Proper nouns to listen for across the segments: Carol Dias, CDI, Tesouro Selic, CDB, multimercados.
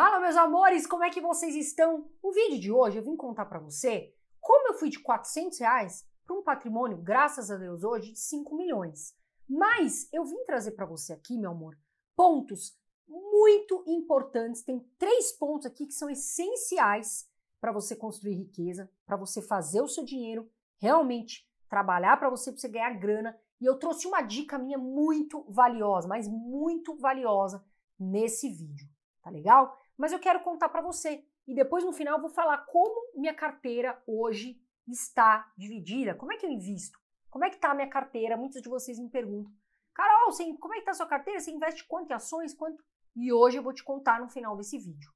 Fala, meus amores, como é que vocês estão? No vídeo de hoje eu vim contar pra você como eu fui de R$400 para um patrimônio, graças a Deus, hoje de 5 milhões. Mas eu vim trazer pra você aqui, meu amor, pontos muito importantes. Tem 3 pontos aqui que são essenciais para você construir riqueza, para você fazer o seu dinheiro realmente trabalhar para você ganhar grana. E eu trouxe uma dica minha muito valiosa, mas muito valiosa nesse vídeo, tá legal? Mas eu quero contar para você e depois no final eu vou falar como minha carteira hoje está dividida, como é que eu invisto, como é que tá a minha carteira. Muitos de vocês me perguntam: Carol, como é que tá a sua carteira? Você investe quanto em ações, quanto? E hoje eu vou te contar no final desse vídeo.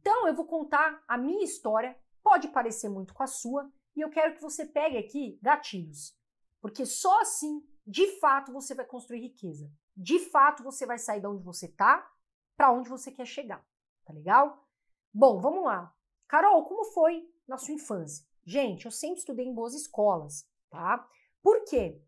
Então eu vou contar a minha história, pode parecer muito com a sua, e eu quero que você pegue aqui gatilhos, porque só assim de fato você vai construir riqueza. De fato você vai sair de onde você tá para onde você quer chegar, tá legal? Bom, vamos lá. Carol, como foi na sua infância? Gente, eu sempre estudei em boas escolas, tá? Por quê?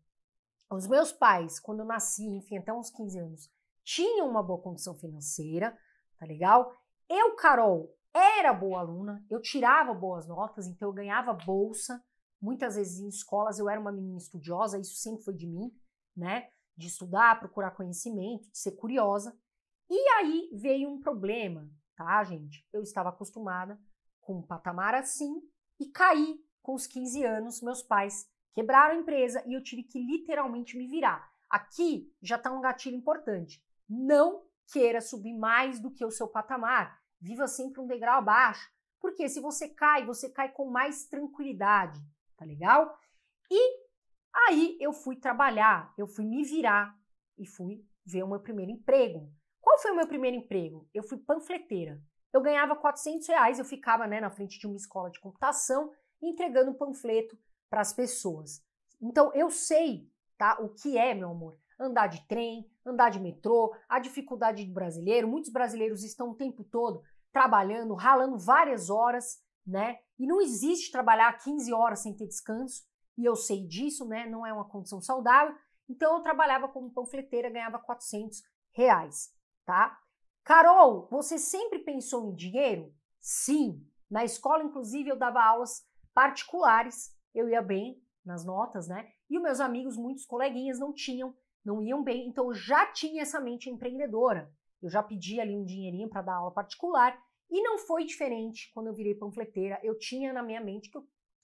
Os meus pais, quando eu nasci, enfim, até uns 15 anos, tinham uma boa condição financeira, tá legal? Eu, Carol, era boa aluna, eu tirava boas notas, então eu ganhava bolsa. Muitas vezes em escolas eu era uma menina estudiosa, isso sempre foi de mim, né? De estudar, procurar conhecimento, de ser curiosa. E aí veio um problema, tá, gente? Eu estava acostumada com um patamar assim e caí com os 15 anos. Meus pais quebraram a empresa e eu tive que literalmente me virar. Aqui já está um gatilho importante. Não queira subir mais do que o seu patamar. Viva sempre um degrau abaixo, porque se você cai com mais tranquilidade, tá legal? E aí eu fui trabalhar, eu fui me virar e fui ver o meu primeiro emprego. Qual foi o meu primeiro emprego? Eu fui panfleteira. Eu ganhava R$400, eu ficava, né, na frente de uma escola de computação entregando um panfleto para as pessoas. Então eu sei, tá, o que é, meu amor, andar de trem, andar de metrô, a dificuldade do brasileiro. Muitos brasileiros estão o tempo todo trabalhando, ralando várias horas, né? E não existe trabalhar 15 horas sem ter descanso, e eu sei disso, né? Não é uma condição saudável. Então eu trabalhava como panfleteira, ganhava R$400, tá? Carol, você sempre pensou em dinheiro? Sim. Na escola, inclusive, eu dava aulas particulares, eu ia bem nas notas, né? E os meus amigos, muitos coleguinhas, não iam bem, então eu já tinha essa mente empreendedora. Eu já pedi ali um dinheirinho para dar aula particular e não foi diferente quando eu virei panfleteira. Eu tinha na minha mente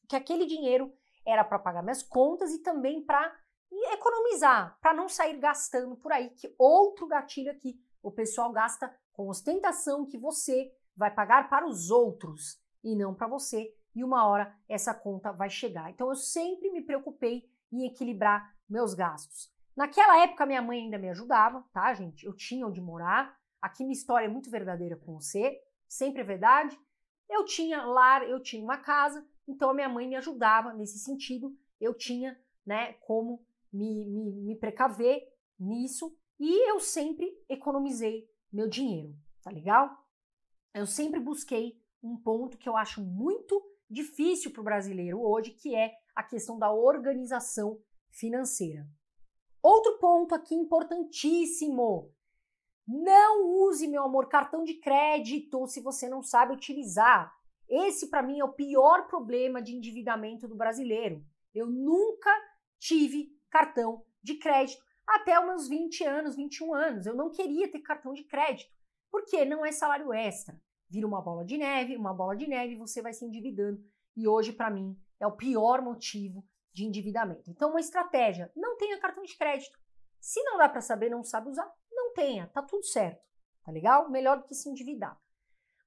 que aquele dinheiro era para pagar minhas contas e também para economizar, para não sair gastando por aí, que outro gatilho aqui, o pessoal gasta com ostentação, que você vai pagar para os outros e não para você, e uma hora essa conta vai chegar. Então eu sempre me preocupei em equilibrar meus gastos. Naquela época, minha mãe ainda me ajudava, tá, gente? Eu tinha onde morar. Aqui minha história é muito verdadeira com você, sempre é verdade. Eu tinha lar, eu tinha uma casa, então a minha mãe me ajudava nesse sentido. Eu tinha, né, como me precaver nisso. E eu sempre economizei meu dinheiro, tá legal? Eu sempre busquei um ponto que eu acho muito difícil para o brasileiro hoje, que é a questão da organização financeira. Outro ponto aqui importantíssimo: não use, meu amor, cartão de crédito se você não sabe utilizar. Esse, para mim, é o pior problema de endividamento do brasileiro. Eu nunca tive cartão de crédito até os meus 20 anos, 21 anos. Eu não queria ter cartão de crédito, porque não é salário extra. Vira uma bola de neve, você vai se endividando. E hoje, para mim, é o pior motivo de endividamento. Então, uma estratégia: não tenha cartão de crédito. Se não dá para saber, não sabe usar, não tenha, tá tudo certo, tá legal? Melhor do que se endividar.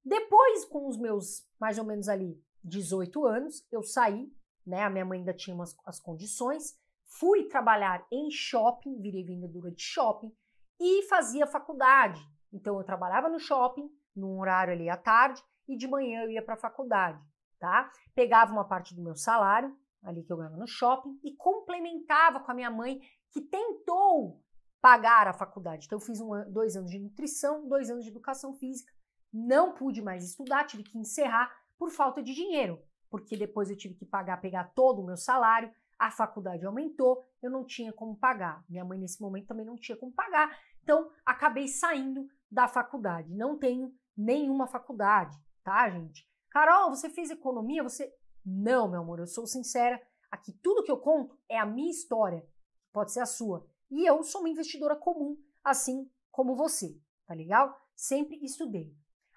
Depois, com os meus mais ou menos ali 18 anos, eu saí, né? A minha mãe ainda tinha as condições, fui trabalhar em shopping, virei vendedora de shopping e fazia faculdade. Então, eu trabalhava no shopping, num horário ali à tarde, e de manhã eu ia para a faculdade, tá? Pegava uma parte do meu salário ali que eu ganhava no shopping e complementava com a minha mãe, que tentou pagar a faculdade. Então eu fiz 2 anos de nutrição, 2 anos de educação física, não pude mais estudar, tive que encerrar por falta de dinheiro, porque depois eu tive que pegar todo o meu salário, a faculdade aumentou, eu não tinha como pagar. Minha mãe nesse momento também não tinha como pagar, então acabei saindo da faculdade, não tenho nenhuma faculdade, tá, gente? Carol, você fez economia? Você... Não, meu amor, eu sou sincera. Aqui tudo que eu conto é a minha história, pode ser a sua. E eu sou uma investidora comum, assim como você, tá legal? Sempre estudei.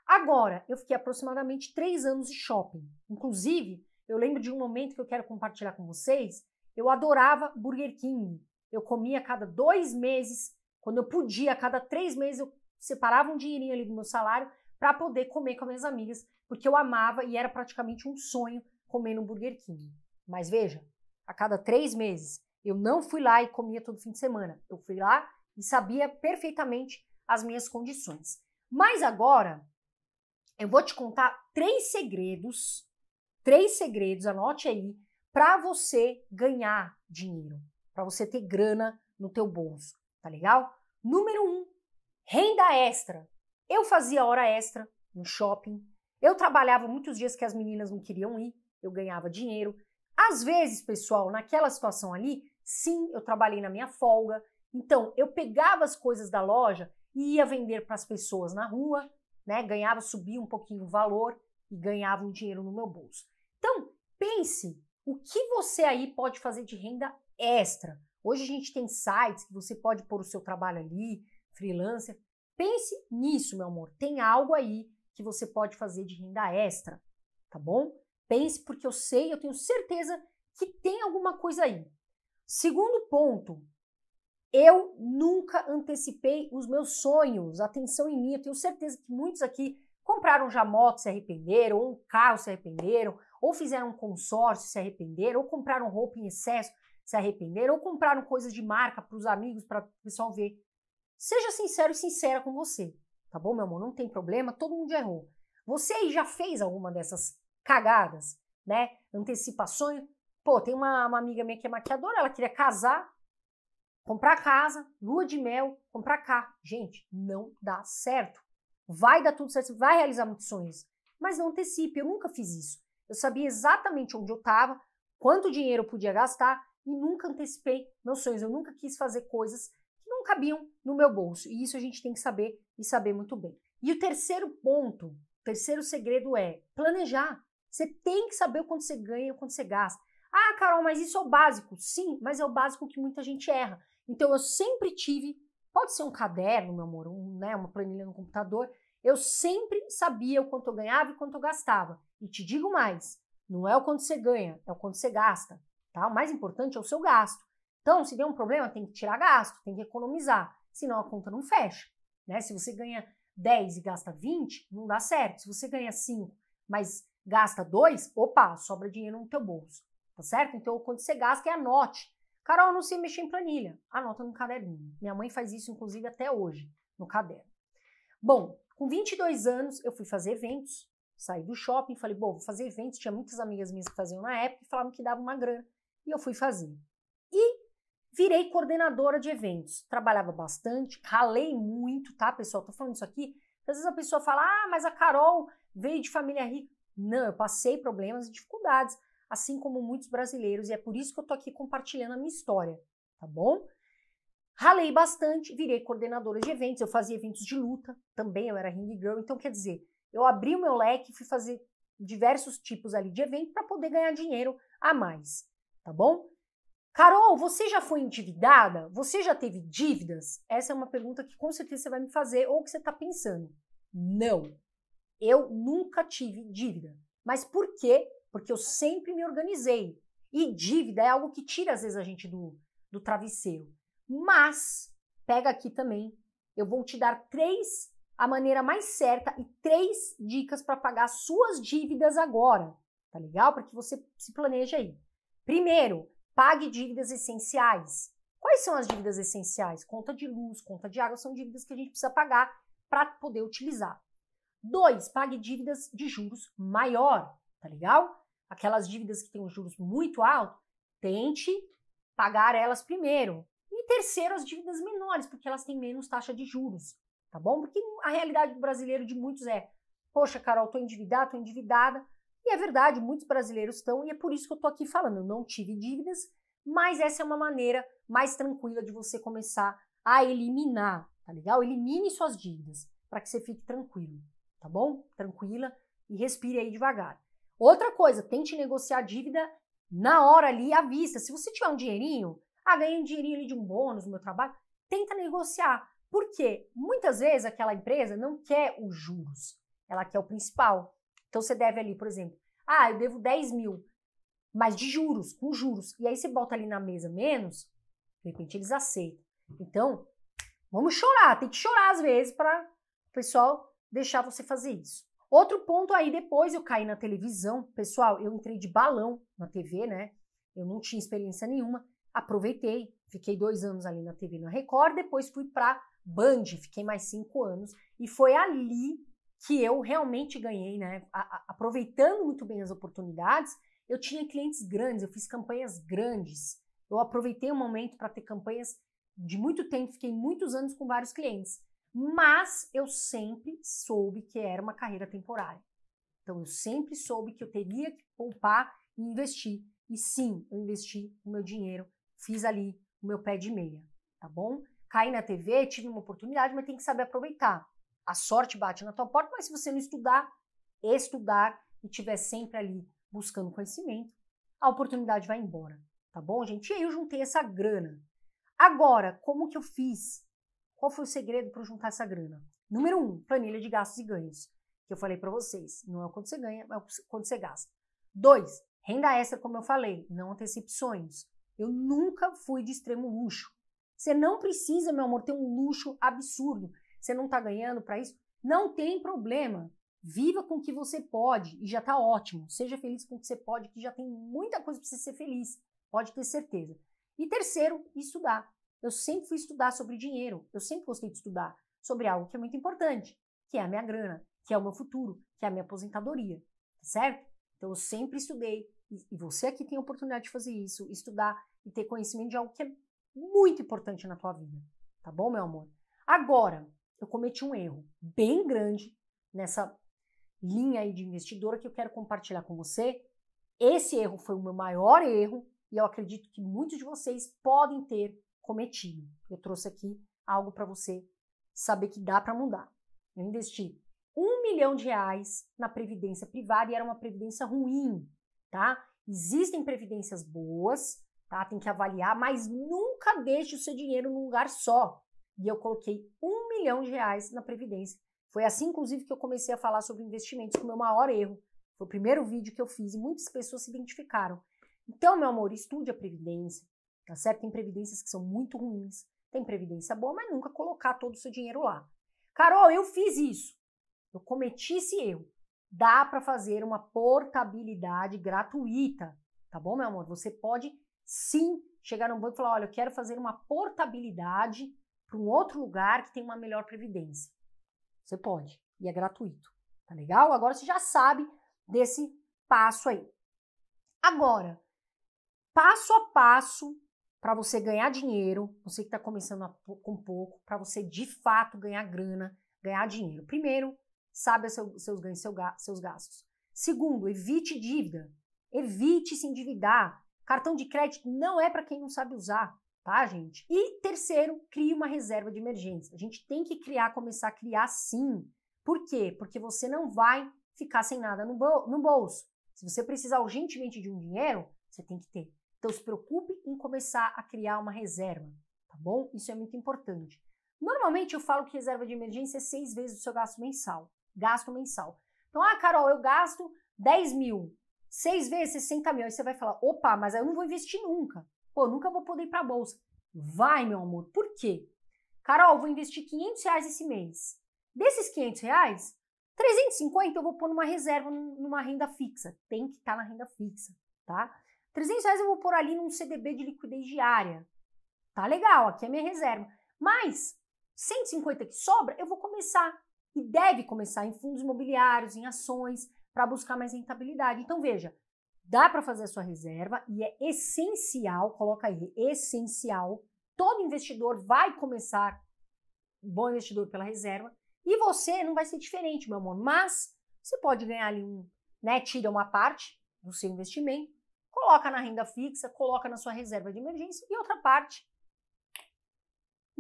Agora, eu fiquei aproximadamente 3 anos de shopping. Inclusive, eu lembro de um momento que eu quero compartilhar com vocês. Eu adorava Burger King. Eu comia a cada 2 meses, quando eu podia, a cada 3 meses eu separava um dinheirinho ali do meu salário para poder comer com as minhas amigas, porque eu amava e era praticamente um sonho comer no Burger King. Mas veja, a cada 3 meses eu não fui lá e comia todo fim de semana. Eu fui lá e sabia perfeitamente as minhas condições. Mas agora eu vou te contar 3 segredos, 3 segredos, anote aí, para você ganhar dinheiro, para você ter grana no teu bolso, tá legal? Número 1, renda extra. Eu fazia hora extra no shopping, eu trabalhava muitos dias que as meninas não queriam ir, eu ganhava dinheiro. Às vezes, pessoal, naquela situação ali, sim, eu trabalhei na minha folga, então eu pegava as coisas da loja e ia vender para as pessoas na rua, né? Ganhava, subia um pouquinho o valor e ganhava um dinheiro no meu bolso. Então, pense o que você aí pode fazer de renda extra. Hoje a gente tem sites que você pode pôr o seu trabalho ali, freelancer. Pense nisso, meu amor. Tem algo aí que você pode fazer de renda extra, tá bom? Pense, porque eu sei, eu tenho certeza que tem alguma coisa aí. Segundo ponto, eu nunca antecipei os meus sonhos. Atenção em mim, eu tenho certeza que muitos aqui compraram já moto, se arrependeram, ou um carro, se arrependeram, ou fizeram um consórcio, se arrependeram, ou compraram roupa em excesso, se arrependeram, ou compraram coisas de marca para os amigos, para o pessoal ver. Seja sincero e sincera com você, tá bom, meu amor? Não tem problema, todo mundo já errou. Você aí já fez alguma dessas cagadas, né? Antecipações. Pô, tem uma amiga minha que é maquiadora, ela queria casar, comprar casa, lua de mel, comprar carro. Gente, não dá certo. Vai dar tudo certo, vai realizar muitos sonhos, mas não antecipe. Eu nunca fiz isso. Eu sabia exatamente onde eu estava, quanto dinheiro eu podia gastar e nunca antecipei meus sonhos. Eu nunca quis fazer coisas que não cabiam no meu bolso. E isso a gente tem que saber e saber muito bem. E o terceiro ponto, o terceiro segredo é planejar. Você tem que saber o quanto você ganha e o quanto você gasta. Ah, Carol, mas isso é o básico. Sim, mas é o básico que muita gente erra. Então eu sempre tive, pode ser um caderno, meu amor, né, uma planilha no computador. Eu sempre sabia o quanto eu ganhava e quanto eu gastava. E te digo mais, não é o quanto você ganha, é o quanto você gasta, tá? O mais importante é o seu gasto. Então, se der um problema, tem que tirar gasto, tem que economizar, senão a conta não fecha, né? Se você ganha 10 e gasta 20, não dá certo. Se você ganha 5, mas gasta 2, opa, sobra dinheiro no teu bolso, tá certo? Então, quando você gasta, é anote. Carol, eu não sei mexer em planilha. Anota no caderninho. Minha mãe faz isso, inclusive, até hoje, no caderno. Bom, com 22 anos, eu fui fazer eventos, saí do shopping, falei, bom, vou fazer eventos, tinha muitas amigas minhas que faziam na época e falavam que dava uma grana, e eu fui fazer. E virei coordenadora de eventos, trabalhava bastante, ralei muito, tá, pessoal? Tô falando isso aqui, às vezes a pessoa fala, ah, mas a Carol veio de família rica. Não, eu passei problemas e dificuldades, assim como muitos brasileiros, e é por isso que eu tô aqui compartilhando a minha história, tá bom? Ralei bastante, virei coordenadora de eventos, eu fazia eventos de luta, também eu era ring girl, então quer dizer, eu abri o meu leque, fui fazer diversos tipos ali de evento para poder ganhar dinheiro a mais, tá bom? Carol, você já foi endividada? Você já teve dívidas? Essa é uma pergunta que com certeza você vai me fazer ou que você está pensando. Não, eu nunca tive dívida. Mas por quê? Porque eu sempre me organizei. E dívida é algo que tira às vezes a gente do travesseiro. Mas, pega aqui também, eu vou te dar a maneira mais certa e 3 dicas para pagar suas dívidas agora, tá legal? Para que você se planeje aí. Primeiro, pague dívidas essenciais. Quais são as dívidas essenciais? Conta de luz, conta de água, são dívidas que a gente precisa pagar para poder utilizar. 2, pague dívidas de juros maior, tá legal? Aquelas dívidas que têm os juros muito altos, tente pagar elas primeiro. E terceiro, as dívidas menores, porque elas têm menos taxa de juros, tá bom? Porque a realidade do brasileiro de muitos é, poxa, Carol, tô endividada, e é verdade, muitos brasileiros estão, e é por isso que eu tô aqui falando, eu não tive dívidas, mas essa é uma maneira mais tranquila de você começar a eliminar, tá legal? Elimine suas dívidas, para que você fique tranquilo, tá bom? Tranquila e respire aí devagar. Outra coisa, tente negociar a dívida na hora ali, à vista. Se você tiver um dinheirinho, ganhei um dinheirinho ali de um bônus no meu trabalho, tenta negociar. Porque muitas vezes aquela empresa não quer os juros, ela quer o principal. Então você deve ali, por exemplo, eu devo 10 mil, mas de juros, com juros. E aí você bota ali na mesa menos, de repente eles aceitam. Então, vamos chorar, tem que chorar às vezes para o pessoal deixar você fazer isso. Outro ponto aí, depois eu caí na televisão, pessoal, eu entrei de balão na TV, né? Eu não tinha experiência nenhuma, aproveitei, fiquei 2 anos ali na TV, na Record, depois fui para Band, fiquei mais 5 anos e foi ali que eu realmente ganhei, né? Aproveitando muito bem as oportunidades, eu tinha clientes grandes, eu fiz campanhas grandes, eu aproveitei o momento para ter campanhas de muito tempo, fiquei muitos anos com vários clientes, mas eu sempre soube que era uma carreira temporária. Então eu sempre soube que eu teria que poupar e investir. E sim, eu investi o meu dinheiro, fiz ali o meu pé de meia, tá bom? Caí na TV, tive uma oportunidade, mas tem que saber aproveitar. A sorte bate na tua porta, mas se você não estudar e estiver sempre ali buscando conhecimento, a oportunidade vai embora, tá bom, gente? E aí eu juntei essa grana. Agora, como que eu fiz? Qual foi o segredo para juntar essa grana? Número 1, planilha de gastos e ganhos, que eu falei para vocês. Não é quando você ganha, é quando você gasta. 2, renda extra, como eu falei, não antecipe sonhos. Eu nunca fui de extremo luxo. Você não precisa, meu amor, ter um luxo absurdo. Você não está ganhando para isso? Não tem problema. Viva com o que você pode e já está ótimo. Seja feliz com o que você pode, que já tem muita coisa para você ser feliz. Pode ter certeza. E 3º, estudar. Eu sempre fui estudar sobre dinheiro. Eu sempre gostei de estudar sobre algo que é muito importante, que é a minha grana, que é o meu futuro, que é a minha aposentadoria, certo? Então eu sempre estudei, e você aqui tem a oportunidade de fazer isso, estudar e ter conhecimento de algo que é muito importante na tua vida, tá bom, meu amor? Agora, eu cometi um erro bem grande nessa linha aí de investidora que eu quero compartilhar com você. Esse erro foi o meu maior erro e eu acredito que muitos de vocês podem ter cometido. Eu trouxe aqui algo para você saber que dá para mudar. Eu investi R$1 milhão na previdência privada e era uma previdência ruim, tá? Existem previdências boas, tá? Tem que avaliar, mas nunca deixe o seu dinheiro num lugar só. E eu coloquei R$1 milhão na previdência. Foi assim, inclusive, que eu comecei a falar sobre investimentos, que foi o meu maior erro. Foi o primeiro vídeo que eu fiz e muitas pessoas se identificaram. Então, meu amor, estude a previdência, tá certo? Tem previdências que são muito ruins, tem previdência boa, mas nunca colocar todo o seu dinheiro lá. Carol, eu fiz isso. Eu cometi esse erro. Dá para fazer uma portabilidade gratuita, tá bom, meu amor? Você pode, sim, chegar no banco e falar, olha, eu quero fazer uma portabilidade para um outro lugar que tem uma melhor previdência. Você pode, e é gratuito, tá legal? Agora você já sabe desse passo aí. Agora, passo a passo para você ganhar dinheiro, você que está começando com pouco, para você de fato ganhar grana, ganhar dinheiro. Primeiro, saiba seus ganhos, seus gastos. Segundo, evite dívida. Evite se endividar. Cartão de crédito não é para quem não sabe usar, tá, gente? E 3º, crie uma reserva de emergência. A gente tem que começar a criar sim. Por quê? Porque você não vai ficar sem nada no bolso. Se você precisar urgentemente de um dinheiro, você tem que ter. Então se preocupe em começar a criar uma reserva, tá bom? Isso é muito importante. Normalmente eu falo que reserva de emergência é 6 vezes o seu gasto mensal. Gasto mensal. Então, Carol, eu gasto 10 mil. 6 vezes 60 mil. Aí você vai falar, opa, mas eu não vou investir nunca. Pô, nunca vou poder ir para a bolsa. Vai, meu amor. Por quê? Carol, eu vou investir R$500 esse mês. Desses R$500, 350 eu vou pôr numa reserva, numa renda fixa. Tem que estar na renda fixa, tá? R$300 eu vou pôr ali num CDB de liquidez diária. Tá legal, aqui é minha reserva. Mas 150 que sobra, eu vou começar, e deve começar, em fundos imobiliários, em ações, para buscar mais rentabilidade. Então veja, dá para fazer a sua reserva e é essencial, coloca aí, essencial, todo investidor vai começar, bom investidor, pela reserva, e você não vai ser diferente, meu amor, mas você pode ganhar ali tira uma parte do seu investimento, coloca na renda fixa, coloca na sua reserva de emergência e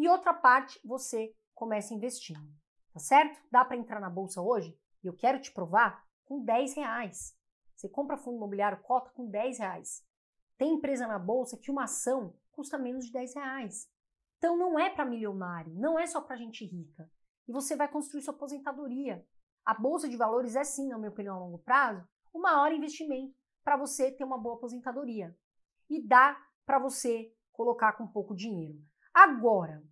outra parte você começa investindo, tá certo? Dá para entrar na bolsa hoje? E eu quero te provar com 10 reais. Você compra fundo imobiliário cota com 10 reais. Tem empresa na bolsa que uma ação custa menos de 10 reais. Então não é para milionário, não é só para gente rica. E você vai construir sua aposentadoria. A bolsa de valores é sim, na minha opinião, a longo prazo, o maior investimento para você ter uma boa aposentadoria. E dá para você colocar com pouco dinheiro. Agora,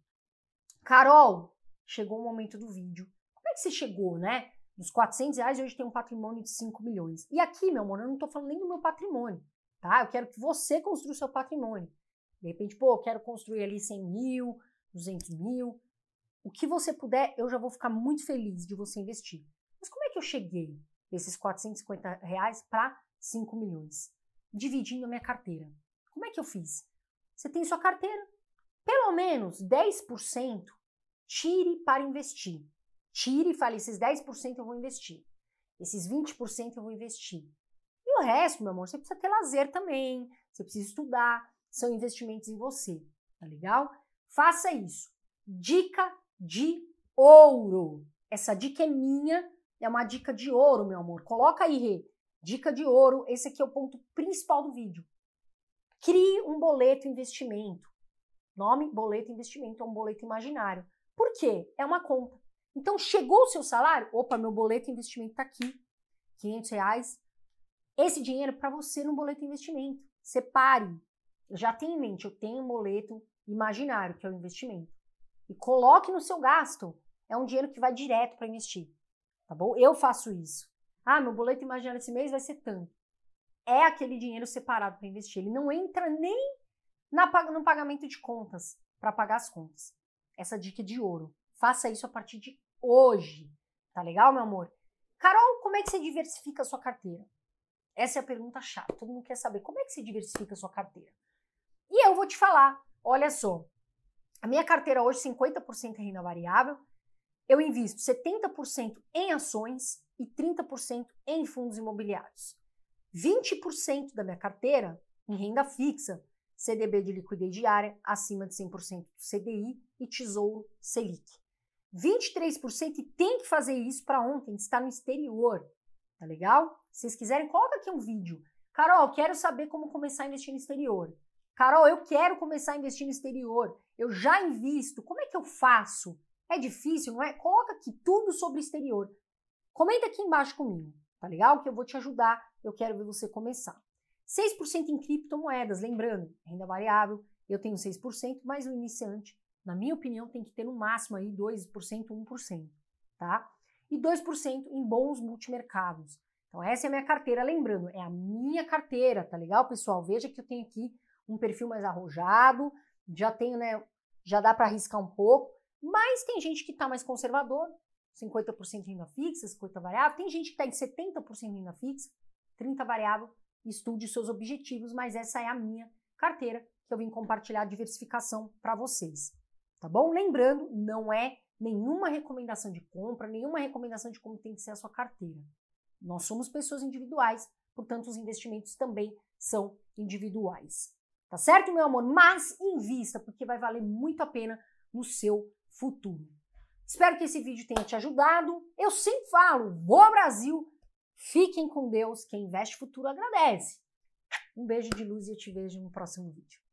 Carol, chegou o momento do vídeo. Como é que você chegou, né? Dos 400 reais e hoje tem um patrimônio de 5 milhões. E aqui, meu amor, eu não estou falando nem do meu patrimônio, tá? Eu quero que você construa o seu patrimônio. De repente, pô, eu quero construir ali 100 mil, 200 mil. O que você puder, eu já vou ficar muito feliz de você investir. Mas como é que eu cheguei desses 450 reais para 5 milhões? Dividindo a minha carteira. Como é que eu fiz? Você tem sua carteira. Pelo menos 10% tire para investir. Tire e fale, esses 10% eu vou investir. Esses 20% eu vou investir. E o resto, meu amor, você precisa ter lazer também. Você precisa estudar. São investimentos em você. Tá legal? Faça isso. Dica de ouro. Essa dica é minha, é uma dica de ouro, meu amor. Coloca aí, Rê. Dica de ouro, esse aqui é o ponto principal do vídeo. Crie um boleto investimento. Nome, boleto investimento, é um boleto imaginário. Por quê? É uma conta. Então, chegou o seu salário? Opa, meu boleto investimento tá aqui. 500 reais. Esse dinheiro é para você no boleto investimento. Separe. Já tenha em mente, eu tenho um boleto imaginário, que é o investimento. E coloque no seu gasto. É um dinheiro que vai direto para investir, tá bom? Eu faço isso. Ah, meu boleto imaginário esse mês vai ser tanto. É aquele dinheiro separado para investir. Ele não entra nem no pagamento de contas, para pagar as contas. Essa dica é de ouro. Faça isso a partir de hoje. Tá legal, meu amor? Carol, como é que você diversifica a sua carteira? Essa é a pergunta chata. Todo mundo quer saber como é que você diversifica a sua carteira. E eu vou te falar. Olha só. A minha carteira hoje, 50% é renda variável, eu invisto 70% em ações e 30% em fundos imobiliários. 20% da minha carteira em renda fixa, CDB de liquidez diária acima de 100% do CDI e Tesouro Selic. 23% e tem que fazer isso para ontem, está no exterior, tá legal? Se vocês quiserem, coloca aqui um vídeo. Carol, quero saber como começar a investir no exterior. Carol, eu quero começar a investir no exterior. Eu já invisto. Como é que eu faço? É difícil, não é? Coloca aqui tudo sobre o exterior. Comenta aqui embaixo comigo, tá legal? Que eu vou te ajudar. Eu quero ver você começar. 6% em criptomoedas. Lembrando, renda variável, eu tenho 6%, mas o iniciante, na minha opinião, tem que ter no máximo aí 2%, 1%, tá? E 2% em bons multimercados. Então, essa é a minha carteira. Lembrando, é a minha carteira, tá legal, pessoal? Veja que eu tenho aqui um perfil mais arrojado, já tenho, né? Já dá para arriscar um pouco, mas tem gente que está mais conservador, 50% renda fixa, 50% variável, tem gente que está em 70% renda fixa, 30% variável, estude seus objetivos, mas essa é a minha carteira que eu vim compartilhar a diversificação para vocês, tá bom? Lembrando, não é nenhuma recomendação de compra, nenhuma recomendação de como tem que ser a sua carteira. Nós somos pessoas individuais, portanto os investimentos também são individuais. Tá certo, meu amor? Mas invista, porque vai valer muito a pena no seu futuro. Espero que esse vídeo tenha te ajudado. Eu sempre falo, boa Brasil, fiquem com Deus, quem investe futuro agradece. Um beijo de luz e eu te vejo no próximo vídeo.